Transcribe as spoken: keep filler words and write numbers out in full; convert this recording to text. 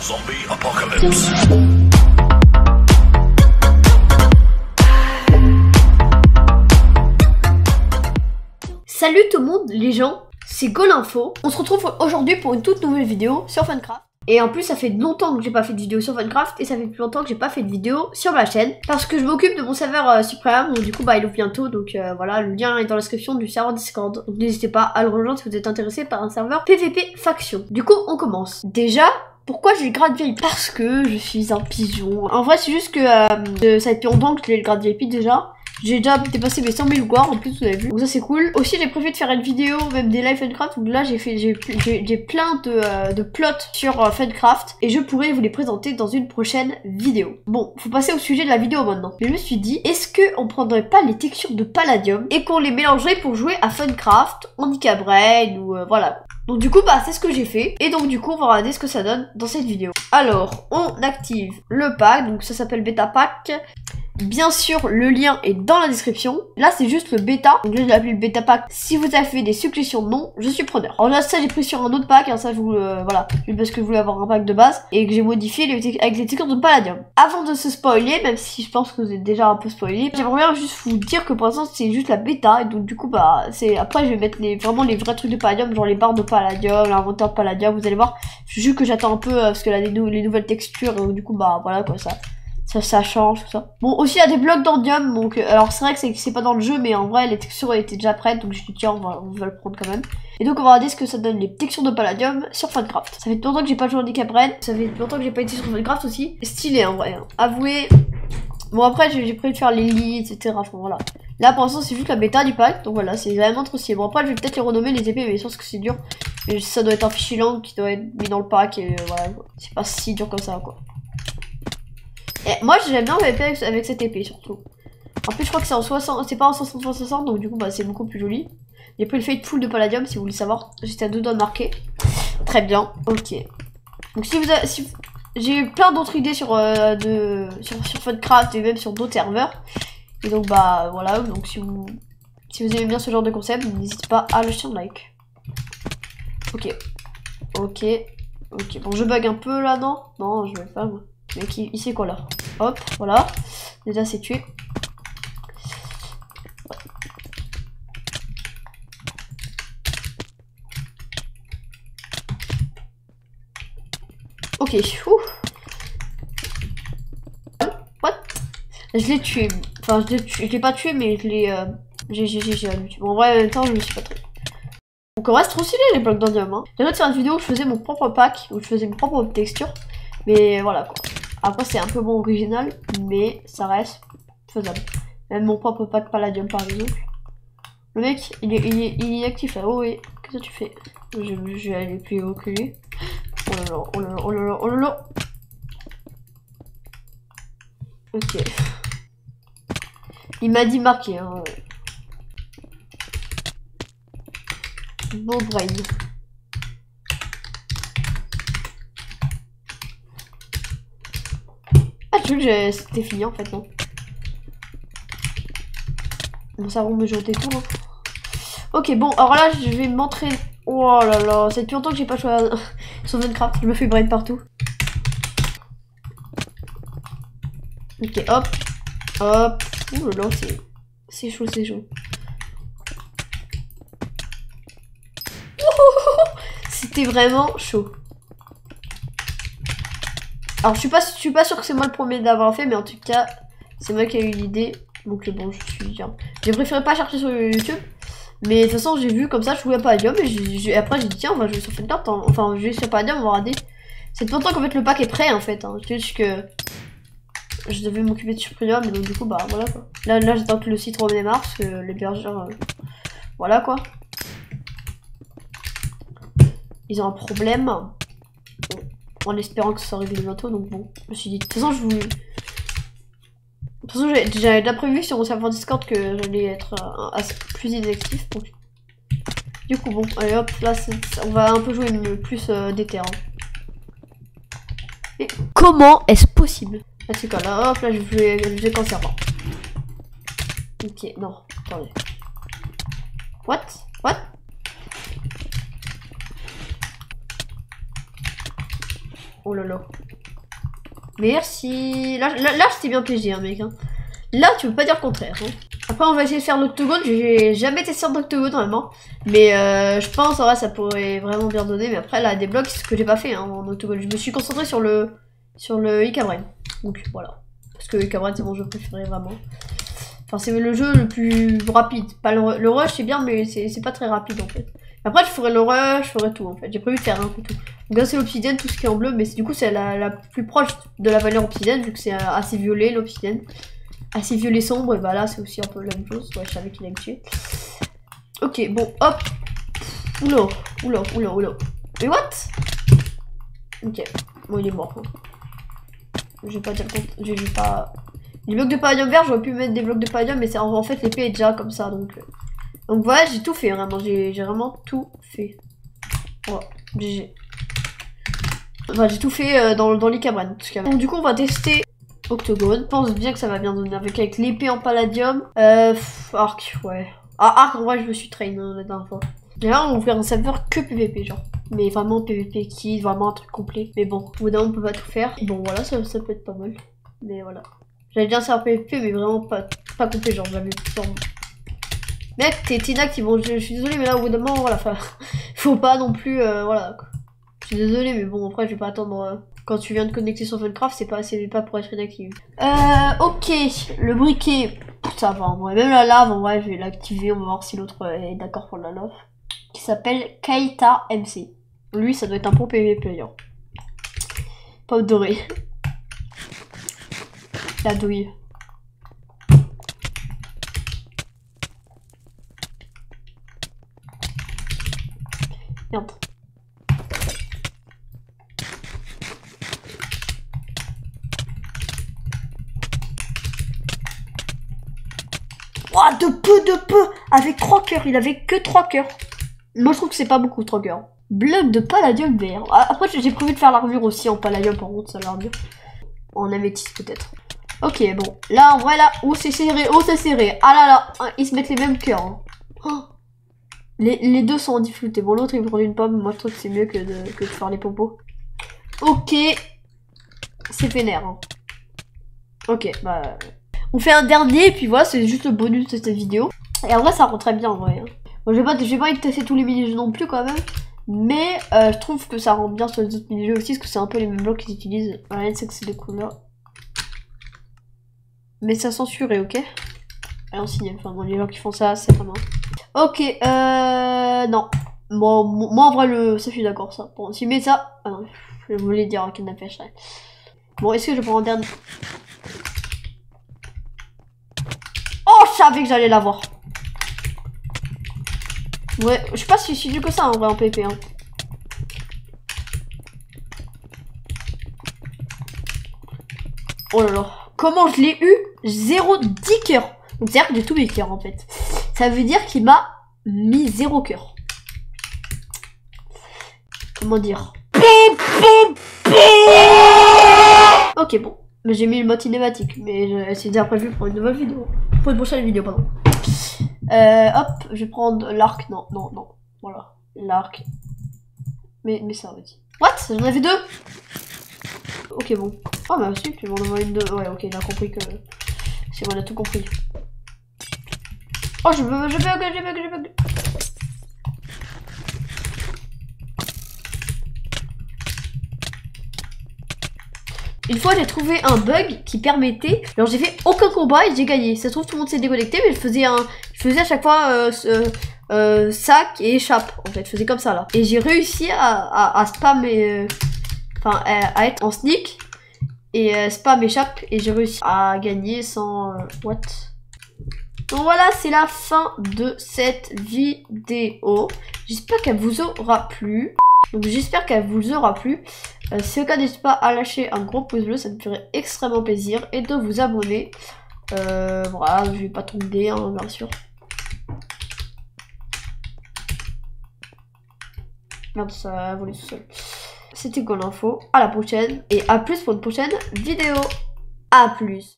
Zombie apocalypse. Salut tout le monde les gens, c'est GO L'INFO. On se retrouve aujourd'hui pour une toute nouvelle vidéo sur Funcraft. Et en plus ça fait longtemps que j'ai pas fait de vidéo sur Funcraft et ça fait plus longtemps que j'ai pas fait de vidéo sur ma chaîne parce que je m'occupe de mon serveur euh, Supremium, donc du coup bah il ouvre bientôt, donc euh, voilà, le lien est dans la description du serveur Discord, donc n'hésitez pas à le rejoindre si vous êtes intéressé par un serveur P V P faction. Du coup on commence. Déjà, pourquoi j'ai le grade V I P? Parce que je suis un pigeon. En vrai c'est juste que euh, ça fait longtemps que j'ai le grade V I P déjà. J'ai déjà dépassé mes cent mille guards en plus, vous avez vu. Donc ça c'est cool. Aussi j'ai prévu de faire une vidéo, même des live Funcraft. Donc là j'ai fait j'ai plein de, euh, de plots sur euh, Funcraft. Et je pourrais vous les présenter dans une prochaine vidéo. Bon, faut passer au sujet de la vidéo maintenant. Mais je me suis dit, est-ce qu'on prendrait pas les textures de Paladium et qu'on les mélangerait pour jouer à Funcraft, Handicap Raid ou euh, voilà. Donc du coup bah c'est ce que j'ai fait. Et donc du coup on va regarder ce que ça donne dans cette vidéo. Alors on active le pack. Donc ça s'appelle Beta Pack. Bien sûr, le lien est dans la description. Là, c'est juste le bêta. Donc, je l'ai appelé le bêta pack. Si vous avez fait des suggestions de noms, je suis preneur. Alors là, ça, j'ai pris sur un autre pack. Hein, ça, je vous euh, voilà, parce que je voulais avoir un pack de base et que j'ai modifié les, avec les textures de Paladium. Avant de se spoiler, même si je pense que vous êtes déjà un peu spoilé, j'aimerais bien juste vous dire que pour l'instant, c'est juste la bêta. Et donc, du coup, bah, c'est après, je vais mettre les vraiment les vrais trucs de Paladium, genre les barres de Paladium, l'inventaire de Paladium. Vous allez voir. Juste que j'attends un peu euh, parce que là, les, nou les nouvelles textures. Donc, du coup, bah, voilà quoi ça. Ça, ça change, tout ça. Bon, aussi, il y a des blocs d'endium. Donc, alors, c'est vrai que c'est pas dans le jeu, mais en vrai, les textures étaient déjà prêtes. Donc, je dis, tiens, on va, on va le prendre quand même. Et donc, on va regarder ce que ça donne les textures de Paladium sur Funcraft. Ça fait longtemps que j'ai pas joué en Handicap Raid. Ça fait longtemps que j'ai pas été sur Funcraft aussi. Stylé, en vrai. Hein. Avouez. Bon, après, j'ai prévu de faire les lits, et cetera. Enfin, voilà. Là, pour l'instant, c'est juste la bêta du pack. Donc, voilà, c'est vraiment trop stylé. Bon, après, je vais peut-être les renommer les épées, mais je pense que c'est dur. Mais ça doit être un fichier lang qui doit être mis dans le pack. Et euh, voilà. C'est pas si dur comme ça, quoi. Et moi j'aime bien l'épée avec, avec cette épée surtout. En plus je crois que c'est en soixante, c'est pas en soixante soixante, donc du coup bah c'est beaucoup plus joli. J'ai pris le Faithful de Paladium si vous voulez savoir, j'étais à deux doigts de marquer. Très bien, ok. Donc si vous avez, si, j'ai eu plein d'autres idées sur, euh, de, sur, sur Funcraft et même sur d'autres serveurs. Et donc bah voilà, donc si vous, si vous aimez bien ce genre de concept, n'hésitez pas à lâcher un like. Ok, ok, ok, bon je bug un peu là, non? Non, je vais pas moi. Mais qui, il sait quoi là? Hop, voilà. Déjà c'est tué. Ok, ouh. What? Je l'ai tué. Enfin, je l'ai tué. Je l'ai pas tué, mais je l'ai. Euh... J'ai, j'ai, j'ai, j'ai. Bon, en vrai, en même temps, je me suis pas trompé. Donc, on reste trop stylé les blocs d'endium. Hein. J'ai fait une vidéo où je faisais mon propre pack, où je faisais mes propres textures. Mais voilà quoi. Après c'est un peu bon original, mais ça reste faisable. Même mon propre pack Paladium par exemple. Le mec, il est, il est, il est actif là. Oh oui, qu'est-ce que tu fais? Je, je vais aller plus haut que lui. Oh là là, oh là là, oh là là, oh là là. Ok. Il m'a dit marquer. Hein. Bon brain. C'était fini en fait, non? Bon, ça va me jeter tout. Hein. Ok, bon, alors là, je vais m'entraîner. Oh là là, c'est depuis longtemps que j'ai pas joué à... sur Minecraft. Je me fais brain partout. Ok, hop, hop. Ouh là là, c'est chaud, c'est chaud. C'était vraiment chaud. Alors je suis pas, je suis pas sûr que c'est moi le premier d'avoir fait, mais en tout cas c'est moi qui ai eu l'idée, donc bon je suis bien. J'ai préféré pas chercher sur YouTube, mais de toute façon j'ai vu comme ça je jouais à Paladium et j j après j'ai dit tiens on va jouer sur Funcraft, en, enfin je vais sur Paladium, on va regarder. C'est longtemps qu'en fait le pack est prêt en fait, hein. C'est juste que je devais m'occuper de Supremium et donc du coup bah voilà quoi. Là, là j'attends que le site redémarre parce que l'hébergeur, euh, voilà quoi. Ils ont un problème. En espérant que ça soit réglé bientôt, donc bon, je me suis dit, de toute façon, je vous. De toute façon, j'avais déjà prévu sur mon serveur Discord que j'allais être euh, plus inactif. Donc. Du coup, bon, allez hop, là, on va un peu jouer le plus euh, des terrains. Mais comment est-ce possible? Là, c'est quoi là? Hop, là, je vais, je vais cancer. Bon. Ok, non, attendez. What? What? Oh là là. Merci. Là, là, là c'était bien piégé, hein, mec. Hein. Là, tu peux pas dire le contraire. Hein. Après, on va essayer de faire l'octogone. J'ai jamais testé un octogone, vraiment. Mais euh, je pense, en vrai, ça pourrait vraiment bien donner. Mais après, là, des blocs, c'est ce que j'ai pas fait hein, en octogone. Je me suis concentré sur le sur le Icabrine. Donc, voilà. Parce que Icabrine, c'est mon jeu préféré, vraiment. Enfin, c'est le jeu le plus rapide. Pas le, le rush, c'est bien, mais c'est pas très rapide, en fait. Après, je ferai le rush, je ferai tout, en fait. J'ai prévu de faire un coup tout. Donc là, c'est l'obsidienne, tout ce qui est en bleu. Mais du coup, c'est la, la plus proche de la valeur obsidienne, vu que c'est assez violet, l'obsidienne. Assez violet sombre, et bah là c'est aussi un peu la même chose. Ouais, je savais qu'il allait me tuer. Ok, bon, hop. Oula, oula, oula, oula. Mais what? Ok, bon, il est mort. Hein. Je vais pas dire le je vais pas. Les blocs de paladium vert, j'aurais pu mettre des blocs de paladium, mais en fait l'épée est déjà comme ça donc. Donc voilà, j'ai tout fait, vraiment. J'ai vraiment tout fait. Voilà, oh, G G. Enfin, j'ai tout fait euh, dans, dans les cabanes, tout ce qu'il y a. Donc, du coup, on va tester. Octogone, pense bien que ça va bien donner avec, avec l'épée en palladium. Euh, pff, arc, ouais. Ah, arc, en vrai, je me suis train hein, la dernière fois. Là, on va faire un serveur que P V P, genre. Mais vraiment P V P kit, vraiment un truc complet. Mais bon, au bout d'un moment, on peut pas tout faire. Bon, voilà, ça, ça peut être pas mal. Mais voilà. J'avais bien serveur P V P, mais vraiment pas, pas complet, genre, j'avais tout en... Mec, t'es inactif, bon, je, je suis désolé, mais là, au bout d'un moment, voilà, fin, faut pas non plus, euh, voilà, quoi. Je suis désolé, mais bon, après, je vais pas attendre. Euh... Quand tu viens de connecter sur Funcraft, c'est pas, pas pour être inactive. Euh, ok, le briquet, ça va en vrai. Même la lave, en vrai, je vais l'activer. On va voir si l'autre est d'accord pour la lave. Qui s'appelle Kaita M C. Lui, ça doit être un bon P V P. Hein. Pomme dorée. La douille. Merde. Oh, de peu, de peu. Avec trois cœurs, il avait que trois cœurs. Moi, je trouve que c'est pas beaucoup, trois cœurs. Bloc de palladium vert. Après, j'ai prévu de faire l'armure aussi en palladium, par contre, ça l'armure. En améthyste, peut-être. Ok, bon. Là, en vrai, là, oh, c'est serré, oh, c'est serré. Ah là là, ils se mettent les mêmes cœurs. Hein. Oh. Les, les deux sont en difficulté. Bon, l'autre, il prend une pomme. Moi, je trouve que c'est mieux que de, que de faire les popos. Ok. C'est pénère. Hein. Ok, bah... On fait un dernier et puis voilà, c'est juste le bonus de cette vidéo. Et en vrai, ça rend très bien en vrai. Bon, j'ai pas, j'ai pas envie de tester tous les mini-jeux non plus quand même. Mais euh, je trouve que ça rend bien sur les autres mini-jeux aussi, parce que c'est un peu les mêmes blocs qu'ils utilisent. La réalité, c'est que c'est des couleurs. Mais ça censuré, ok. Allez, on signe. Enfin bon, les gens qui font ça, c'est pas mal. Ok, euh... non. Moi, moi en vrai, le... ça je suis d'accord, ça. Bon, si mais ça... Ah non, je voulais dire un canapé à chaque. Bon, est-ce que je prends un dernier... Je savais que j'allais l'avoir. Ouais, je sais pas si je suis du que ça en vrai en P P. Hein. Oh là là. Comment je l'ai eu? zéro dix cœurs. Donc c'est-à-dire que j'ai tous mes cœurs en fait. Ça veut dire qu'il m'a mis zéro cœur. Comment dire? Ok, bon. J'ai mis le mode cinématique, mais c'est déjà prévu pour une nouvelle vidéo. Pour une prochaine vidéo, pardon. Euh, hop, je vais prendre l'arc. Non, non, non. Voilà. L'arc. Mais, mais ça, vas-y. What? J'en avais deux? Ok, bon. Ah, bah, si, tu m'en envoies une deux. Ouais, ok, il a compris que. C'est bon, il a tout compris. Oh, je bug, je bug, je bug, je bug. Une fois, j'ai trouvé un bug qui permettait. Alors, j'ai fait aucun combat et j'ai gagné. Ça se trouve, tout le monde s'est déconnecté, mais je faisais un, je faisais à chaque fois euh, euh, euh, sac et échappe. En fait, je faisais comme ça là. Et j'ai réussi à, à, à spam et, euh... enfin, à, à être en sneak et euh, spam échappe. Et j'ai réussi à gagner sans euh... what. Donc voilà, c'est la fin de cette vidéo. J'espère qu'elle vous aura plu. Donc j'espère qu'elle vous aura plu. Euh, si c'est le cas, n'hésitez pas à lâcher un gros pouce bleu, ça me ferait extrêmement plaisir. Et de vous abonner. Euh, voilà, je vais pas tomber, hein, bien sûr. Merde, ça a volé tout seul. C'était Go L'Info. À la prochaine. Et à plus pour une prochaine vidéo. À plus.